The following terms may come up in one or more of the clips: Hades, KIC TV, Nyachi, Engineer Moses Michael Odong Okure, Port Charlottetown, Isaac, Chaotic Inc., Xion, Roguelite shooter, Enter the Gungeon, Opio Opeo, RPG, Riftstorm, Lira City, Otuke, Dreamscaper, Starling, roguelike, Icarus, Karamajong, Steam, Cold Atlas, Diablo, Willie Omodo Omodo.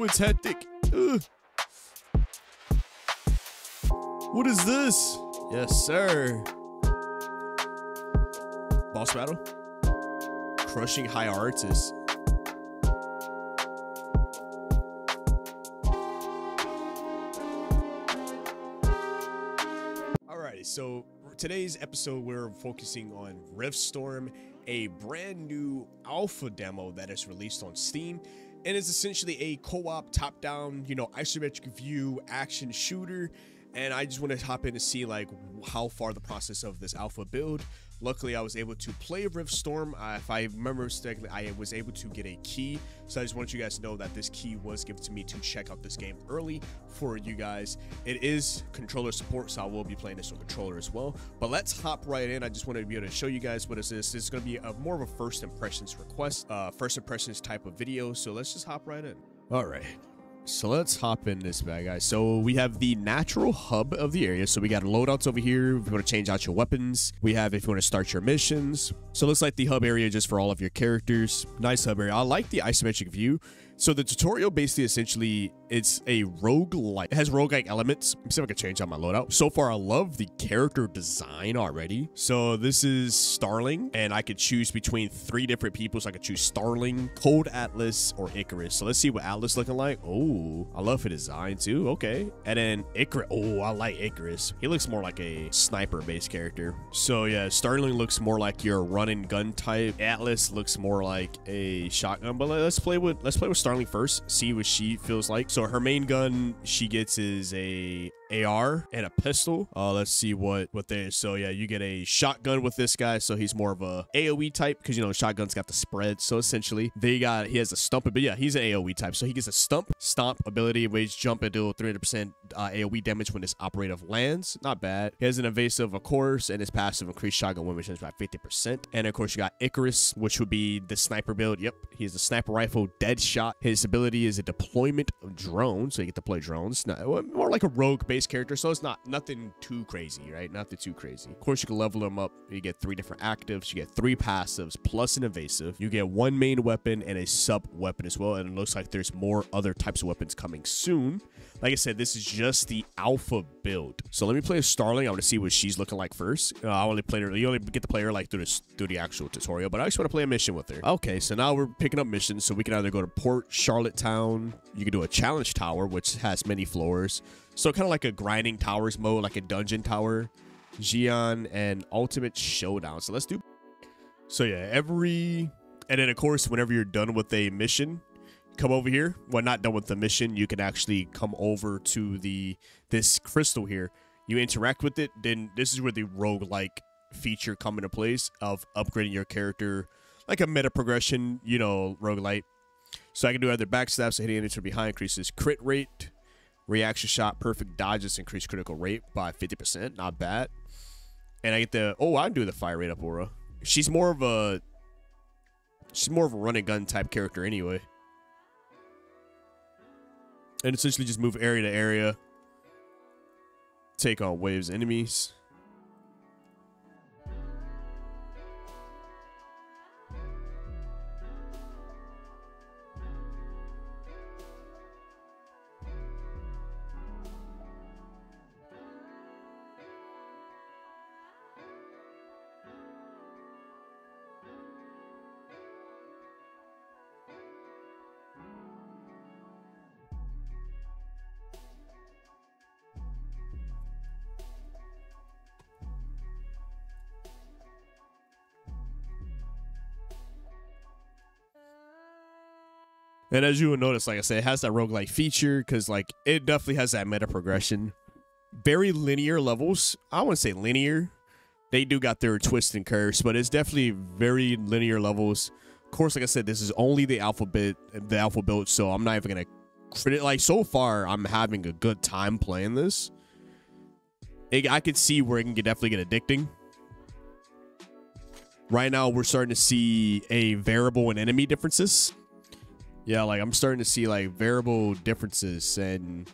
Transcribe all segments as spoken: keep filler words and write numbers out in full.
Oh, it's hectic. Ugh. What is this? Yes, sir. Boss battle? Crushing high artists. Alrighty, so today's episode we're focusing on Riftstorm, a brand new alpha demo that is released on Steam. And it's essentially a co-op top-down, you know, isometric view action shooter. And I just want to hop in and see like how far the process of this alpha build. Luckily, I was able to play Riftstorm. Uh, if I remember correctly, I was able to get a key. So I just want you guys to know that this key was given to me to check out this game early for you guys. It is controller support, so I will be playing this on controller as well. But let's hop right in. I just wanted to be able to show you guys what is this. This is going to be a more of a first impressions request, uh, first impressions type of video. So let's just hop right in. All right. So let's hop in this bad guy. So we have the natural hub of the area. So we got loadouts over here. If you want to change out your weapons, we have if you want to start your missions. So it looks like the hub area just for all of your characters. Nice hub area. I like the isometric view. So the tutorial basically essentially it's a roguelike. It has roguelike elements. Let me see if I can change out my loadout. So far, I love the character design already. So this is Starling, and I could choose between three different people. So I could choose Starling, Cold Atlas, or Icarus. So let's see what Atlas looking like. Oh, I love her design too. Okay. And then Icarus. Oh, I like Icarus. He looks more like a sniper-based character. So yeah, Starling looks more like your run and gun type. Atlas looks more like a shotgun. But let's play with let's play with Starling. Starling first, see what she feels like. So her main gun she gets is a A R and a pistol. Uh, let's see what what there is. So yeah, you get a shotgun with this guy. So he's more of a AoE type because you know shotgun's got the spread. So essentially, they got he has a stump, but yeah, he's an AoE type. So he gets a stump stomp ability, which jump and deal three hundred percent uh, AoE damage when this operative lands. Not bad. He has an evasive, of course, and his passive increased shotgun win resistance by fifty percent. And of course, you got Icarus, which would be the sniper build. Yep, he has the sniper rifle, dead shot. His ability is a deployment of drones, so you get to play drones. Not, more like a rogue-based character, so it's not nothing too crazy, right? Nothing too crazy. Of course, you can level him up. You get three different actives. You get three passives plus an evasive. You get one main weapon and a sub-weapon as well, and it looks like there's more other types of weapons coming soon. Like I said, this is just the alpha build. So let me play Starling. I want to see what she's looking like first. Uh, I only played her. You only get to play her like through, this, through the actual tutorial, but I just want to play a mission with her. Okay, so now we're picking up missions, so we can either go to Port Charlottetown. You can do a challenge tower, which has many floors. So kind of like a grinding towers mode, like a dungeon tower, Xion, and ultimate showdown. So let's do. So yeah, every, and then of course, whenever you're done with a mission, come over here. Well, not done with the mission, you can actually come over to the, this crystal here. You interact with it. Then this is where the roguelike feature come into place of upgrading your character, like a meta progression, you know, roguelite. So I can do either backstab, so hitting enemies from behind increases crit rate, reaction shot, perfect dodges increase critical rate by fifty percent. Not bad. And I get the oh, I do the fire rate up aura. She's more of a she's more of a run and gun type character anyway. And essentially just move area to area, take on waves of enemies. And as you will notice, like I said, it has that roguelike feature because, like, it definitely has that meta progression. Very linear levels. I wouldn't say linear. They do got their twists and curves, but it's definitely very linear levels. Of course, like I said, this is only the alpha bit, the alpha build, so I'm not even going to credit. Like, so far, I'm having a good time playing this. It, I could see where it can definitely get addicting. Right now, we're starting to see a variable and enemy differences. Yeah, like I'm starting to see like variable differences and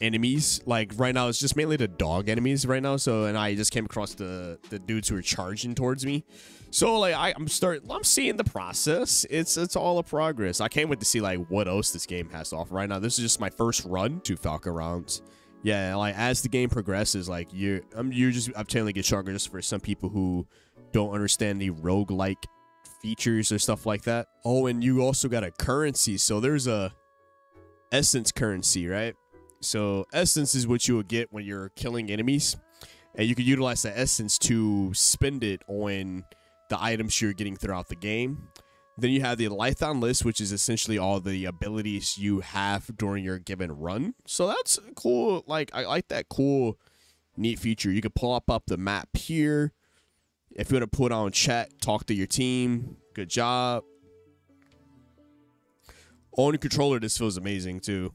enemies. Like right now it's just mainly the dog enemies right now. So and I just came across the the dudes who are charging towards me. So like I, I'm start I'm seeing the process. It's it's all a progress. I can't wait to see like what else this game has to offer. Right now this is just my first run to Falco rounds. Yeah, like as the game progresses, like you're I'm you're just obtaining get stronger. Just for some people who don't understand the roguelike features or stuff like that. Oh, and you also got a currency. So there's a essence currency, right? So essence is what you will get when you're killing enemies, and you can utilize the essence to spend it on the items you're getting throughout the game. Then you have the Lython list, which is essentially all the abilities you have during your given run. So that's cool. Like I like that cool, neat feature. You can pop up the map here. If you want to put on chat, talk to your team. Good job. On a controller, this feels amazing too.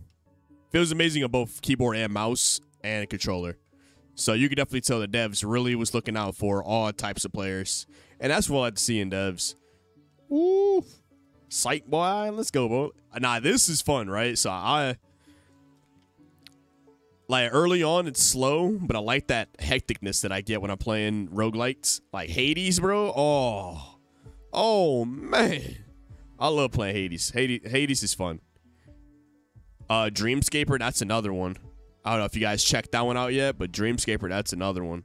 Feels amazing on both keyboard and mouse and controller. So you can definitely tell the devs really was looking out for all types of players. And that's what I'd see in devs. Ooh, psych boy, let's go, bro. Nah, this is fun, right? So I, like early on, it's slow, but I like that hecticness that I get when I'm playing roguelites. Like Hades, bro. Oh, oh man. I love playing Hades. Hades, Hades is fun. Uh, Dreamscaper, that's another one. I don't know if you guys checked that one out yet, but Dreamscaper, that's another one.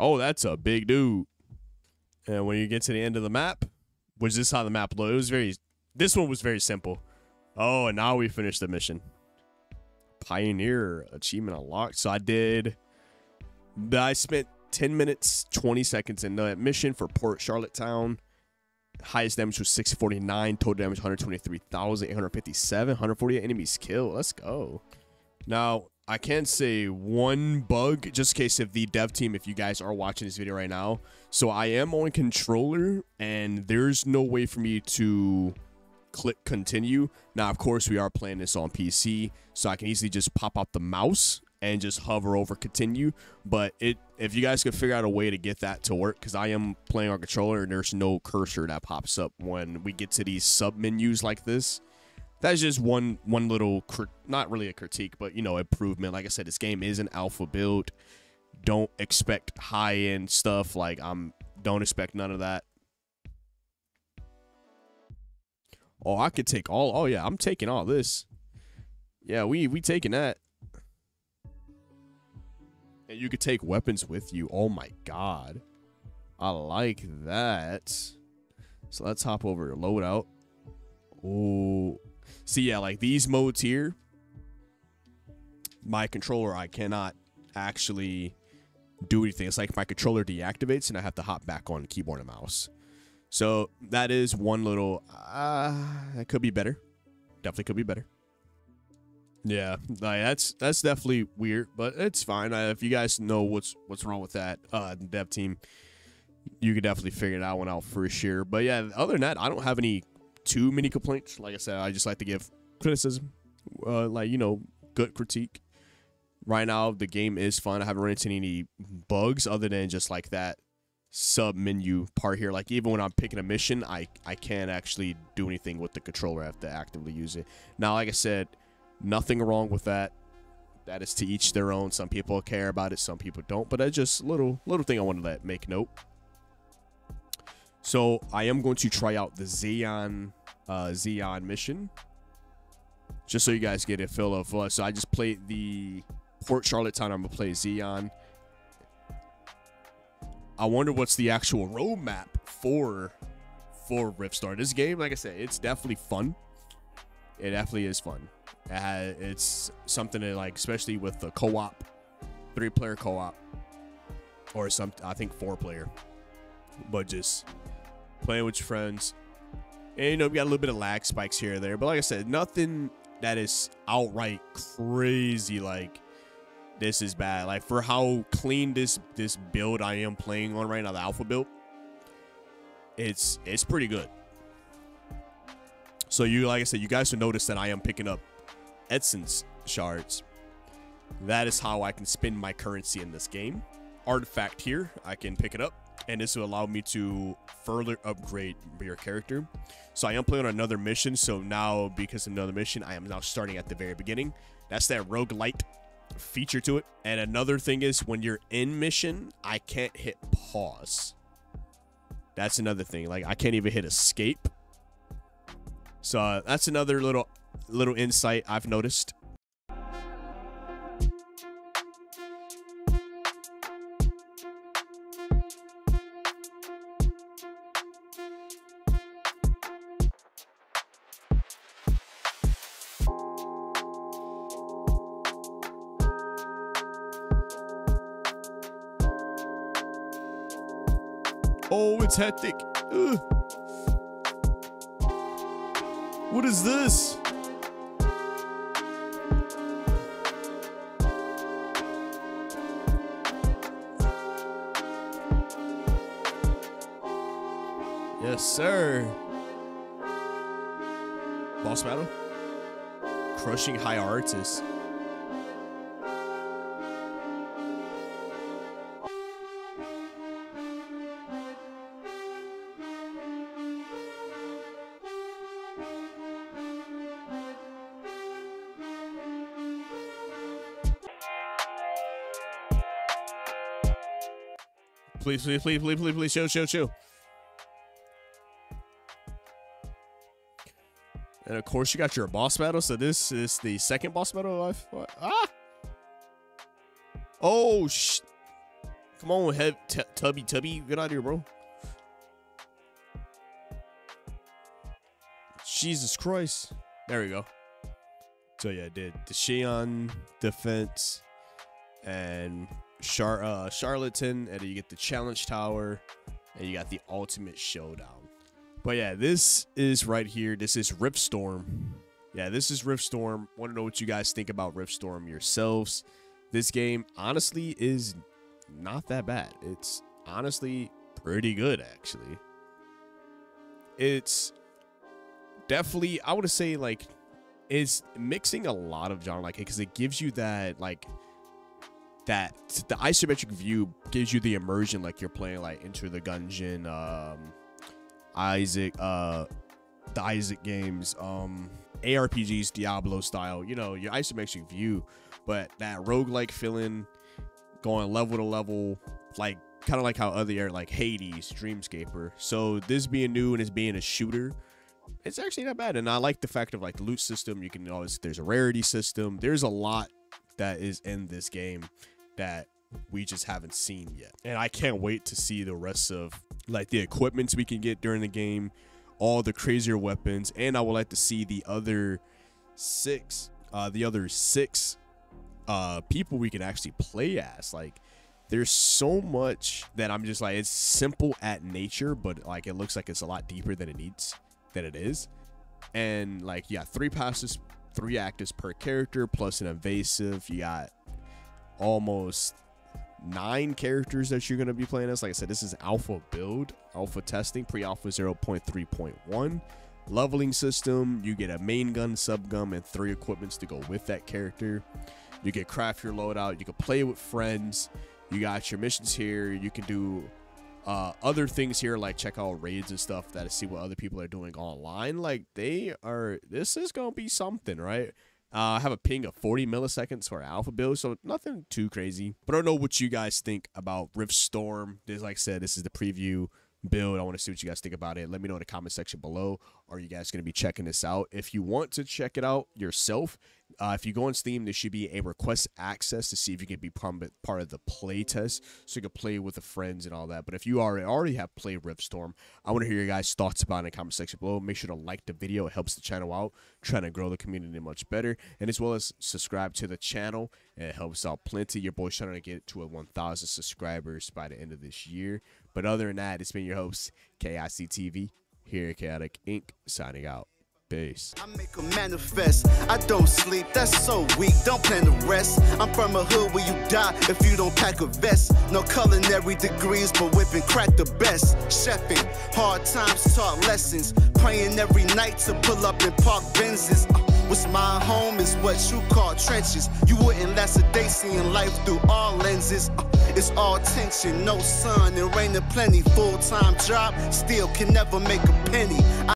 Oh, that's a big dude. And when you get to the end of the map, which is how the map looked, it was very, this one was very simple. Oh, and now we finished the mission. Pioneer achievement unlocked. So I did, I spent ten minutes, twenty seconds in the mission for Port Charlottetown. Highest damage was six forty-nine, total damage one hundred twenty-three thousand eight hundred fifty-seven, one hundred forty-eight enemies killed. Let's go. Now, I can say one bug, just in case of the dev team, if you guys are watching this video right now. So I am on controller, and there's no way for me to click continue. Now, of course, we are playing this on P C, so I can easily just pop out the mouse and just hover over continue. But it, if you guys could figure out a way to get that to work, because I am playing on controller, and there's no cursor that pops up when we get to these sub-menus like this. That's just one one little, not really a critique, but, you know, improvement. Like I said, this game is an alpha build. Don't expect high-end stuff. Like, I'm don't expect none of that. Oh, I could take all. Oh, yeah, I'm taking all this. Yeah, we, we taking that. And you could take weapons with you. Oh, my God. I like that. So let's hop over to loadout. Oh. See, yeah, like these modes here, my controller, I cannot actually do anything. It's like my controller deactivates and I have to hop back on keyboard and mouse. So that is one little, uh, that could be better. Definitely could be better. Yeah, like that's that's definitely weird, but it's fine. Uh, if you guys know what's what's wrong with that uh, dev team, you could definitely figure that one out for sure. But yeah, other than that, I don't have any too many complaints. Like I said, I just like to give criticism, uh, like, you know, good critique. Right now, the game is fun. I haven't run into any bugs other than just like that sub menu part here. Like even when I'm picking a mission, I, I can't actually do anything with the controller. I have to actively use it. Now, like I said, nothing wrong with that. That is to each their own. Some people care about it, some people don't, but that's just a little, little thing I want to let make note. So I am going to try out the Xion, uh, Xion mission, just so you guys get a feel of. Uh, so I just played the Port Charlottetown. I'm gonna play Xion. I wonder what's the actual roadmap for for Riftstorm. This game, like I said, it's definitely fun. It definitely is fun. It has, it's something that, like, especially with the co-op, three-player co-op, or some I think four-player, but just playing with your friends. And, you know, we got a little bit of lag spikes here and there, but like I said, nothing that is outright crazy like this is bad. Like for how clean this this build I am playing on right now, the alpha build, it's it's pretty good. So you, like I said, you guys will notice that I am picking up essence shards. That is how I can spend my currency in this game. Artifact here, I can pick it up. and this will allow me to further upgrade your character. So I am playing on another mission, so now because of another mission, I am now starting at the very beginning. That's that roguelite feature to it. And another thing is, when you're in mission, I can't hit pause. That's another thing. Like, I can't even hit escape. So uh, that's another little little insight I've noticed. Oh, it's hectic. Ugh. What is this? Yes, sir. Boss battle? Crushing high artists. Please, please, please, please, please, please, chill, chill, chill. And of course, you got your boss battle. So this is the second boss battle I've fought. Ah! Oh, sh! Come on, head tubby, tubby, get out of here, bro. Jesus Christ! There we go. So yeah, I did the Xion defense and Char uh, Charlatan, and then you get the challenge tower, and you got the ultimate showdown. But yeah, this is right here. This is Riftstorm. Yeah, this is Riftstorm. Want to know what you guys think about Riftstorm yourselves? This game honestly is not that bad. It's honestly pretty good, actually. It's definitely, I would say, like, it's mixing a lot of genre, like, because it gives you that, like, that the isometric view gives you the immersion, like you're playing like Enter the Gungeon, um, Isaac, uh, the Isaac games, um, A R P Gs, Diablo style, you know, your isometric view, but that roguelike feeling, going level to level, like kind of like how other, like Hades, Dreamscaper. So this being new and it's being a shooter, it's actually not bad. And I like the fact of like the loot system. You can always, there's a rarity system. There's a lot that is in this game that we just haven't seen yet, and I can't wait to see the rest of like the equipments we can get during the game, all the crazier weapons, and I would like to see the other six uh the other six uh people we can actually play as. Like, there's so much that I'm just like, it's simple at nature, but like it looks like it's a lot deeper than it needs than it is. And like, yeah, three passes three actors per character plus an invasive. You got almost nine characters that you're going to be playing as. Like I said, this is alpha build, alpha testing, pre-alpha zero point three point one. Leveling system, you get a main gun, sub gun, and three equipments to go with that character. You can craft your loadout, you can play with friends, you got your missions here, you can do uh other things here, like check out raids and stuff, that is, see what other people are doing online. Like, they are, this is gonna be something, right? uh I have a ping of forty milliseconds for alpha build, so nothing too crazy. But I don't know what you guys think about Riftstorm. This, like I said, this is the preview build. I want to see what you guys think about it. Let me know in the comment section below. Are you guys going to be checking this out? If you want to check it out yourself, uh if you go on Steam, there should be a request access to see if you can be part of the play test, so you can play with the friends and all that. But if you already already have played Riftstorm, I want to hear your guys thoughts about it in the comment section below. Make sure to like the video, it helps the channel out, trying to grow the community much better, and as well as subscribe to the channel, and it helps out plenty. Your boy's trying to get to a one thousand subscribers by the end of this year. But other than that, it's been your host, K I C T V, here at Chaotic Incorporated, signing out. Peace. I make a manifest. I don't sleep. That's so weak. Don't plan to rest. I'm from a hood where you die if you don't pack a vest. No culinary degrees, but whipping crack the best. Chefing. Hard times taught lessons. Praying every night to pull up and park Benzes. What's my home is what you call trenches. You wouldn't last a day seeing life through all lenses. It's all tension, no sun and rain and plenty. Full-time job, still can never make a penny. I